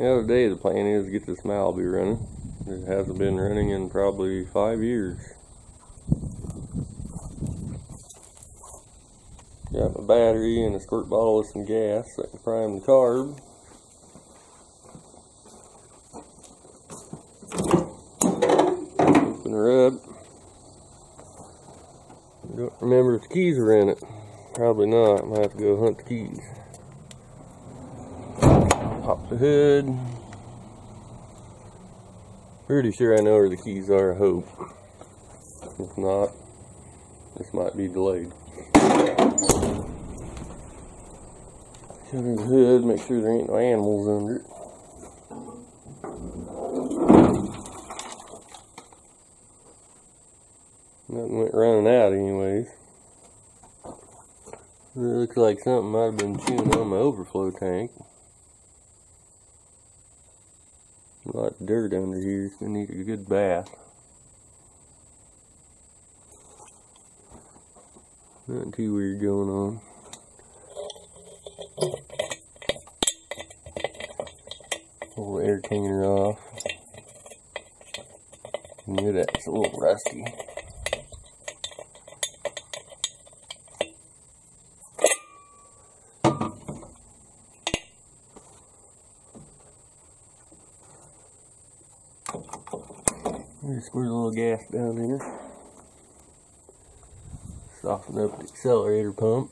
The other day the plan is to get this Malibu running. It hasn't been running in probably 5 years. Got my battery and a squirt bottle with some gas that can prime the carb. Open her up. Don't remember if the keys are in it. Probably not. I might have to go hunt the keys. Pop the hood. Pretty sure I know where the keys are, I hope. If not, this might be delayed. Cover the hood, make sure there ain't no animals under it. Nothing went running out anyways. It looks like something might have been chewing on my overflow tank. A lot of dirt under here, it's gonna need a good bath. Nothing too weird going on. Pull the air cleaner off. I knew that's a little rusty. Squirt a little gas down here. Soften up the accelerator pump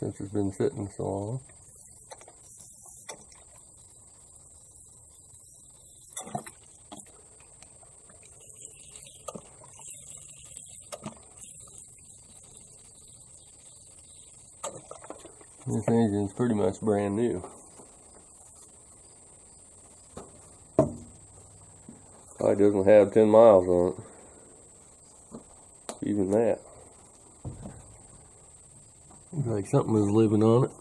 since it's been sitting so long. This engine's pretty much brand new. Probably doesn't have 10 miles on it. Even that. Looks like something was living on it.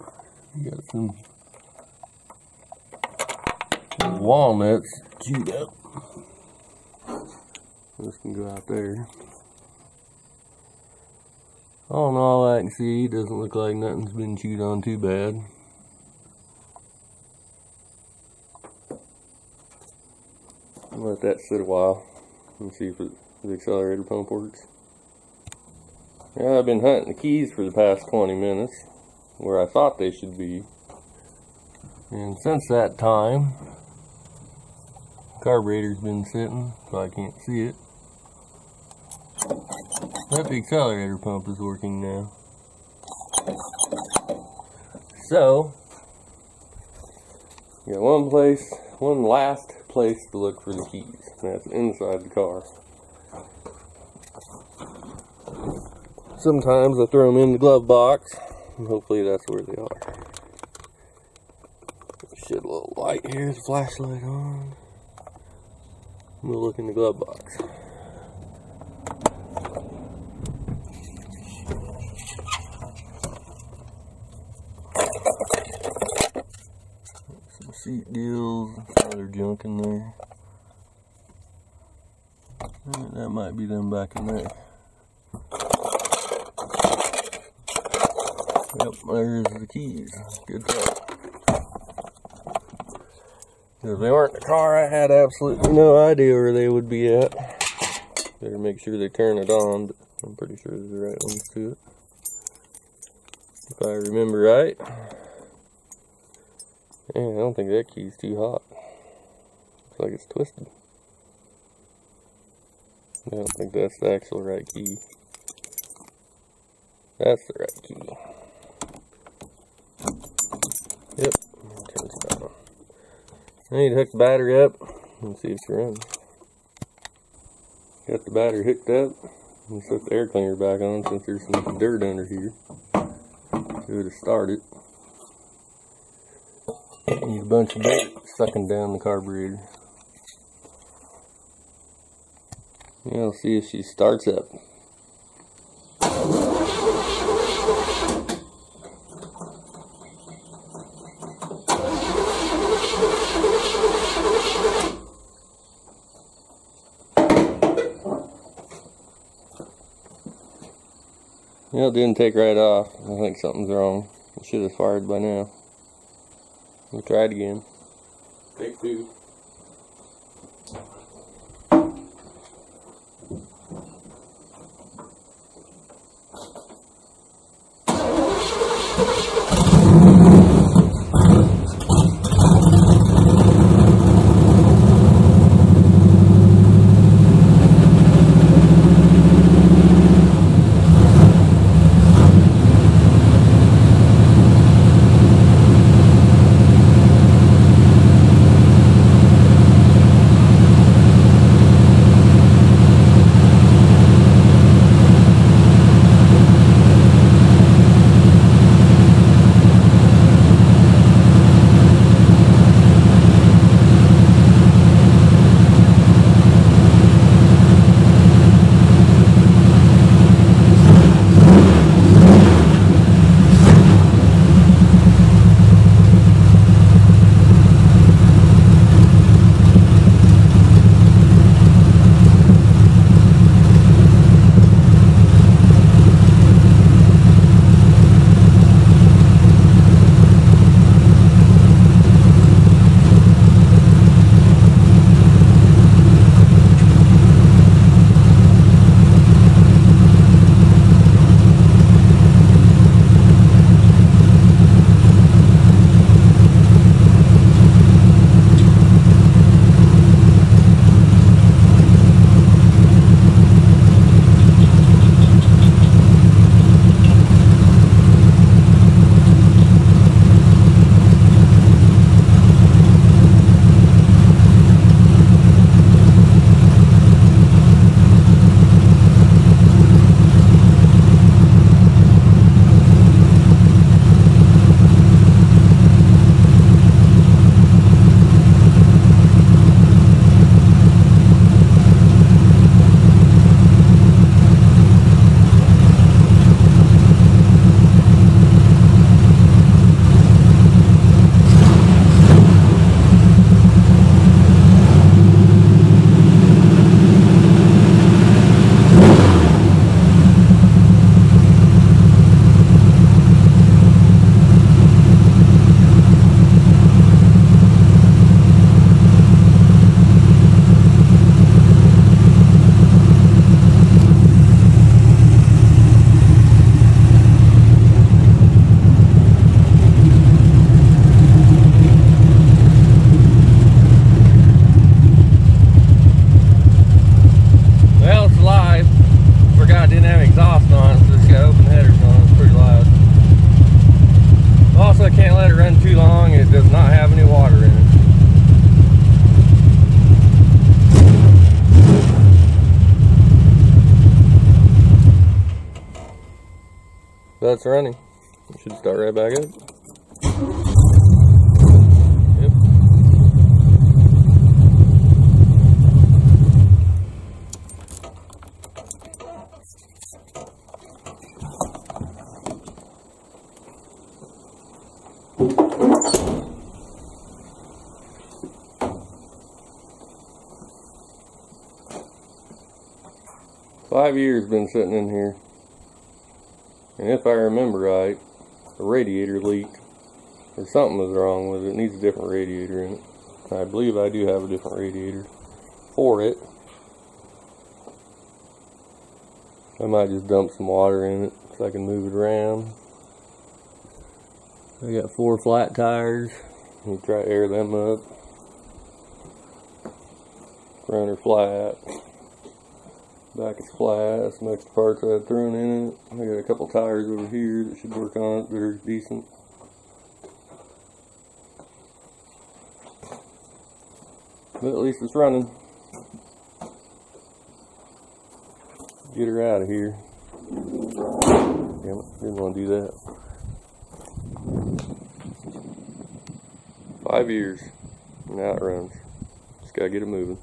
You got some walnuts chewed up. This can go out there. All in all, I can see, doesn't look like nothing's been chewed on too bad. Let that sit a while and see if the accelerator pump works. Yeah, I've been hunting the keys for the past 20 minutes where I thought they should be, and since that time the carburetor's been sitting, so I can't see it. But the accelerator pump is working now, so you got one last place to look for the keys. That's inside the car. Sometimes I throw them in the glove box, and hopefully that's where they are. Shed a little light here, the flashlight on. We'll look in the glove box. Seat deals, other junk in there. Right, that might be them back in there. Yep, there's the keys. Good talk. If they weren't in the car, I had absolutely no idea where they would be at. Better make sure they turn it on, but I'm pretty sure there's the right ones to it. If I remember right. Yeah, I don't think that key's too hot. Looks like it's twisted. I don't think that's the actual right key. That's the right key. Yep. I need to hook the battery up and see if it's running. Got the battery hooked up. Let's hook the air cleaner back on since there's some dirt under here. It would have started. Need a bunch of dirt sucking down the carburetor. We'll see if she starts up. Well, it didn't take right off. I think something's wrong. It should have fired by now. We'll try it again. Take two. That's running. It should start right back up. Yep. $5 years been sitting in here. And if I remember right, the radiator leaked, or something was wrong with it. It needs a different radiator in it. I believe I do have a different radiator for it. I might just dump some water in it so I can move it around. I got 4 flat tires. You try to air them up. Front are flat. Back is flat, that's the next parts I've thrown in it. I got a couple tires over here that should work on it, they're decent. But at least it's running. Get her out of here. Damn it, didn't want to do that. 5 years, and now it runs. Just gotta get it moving.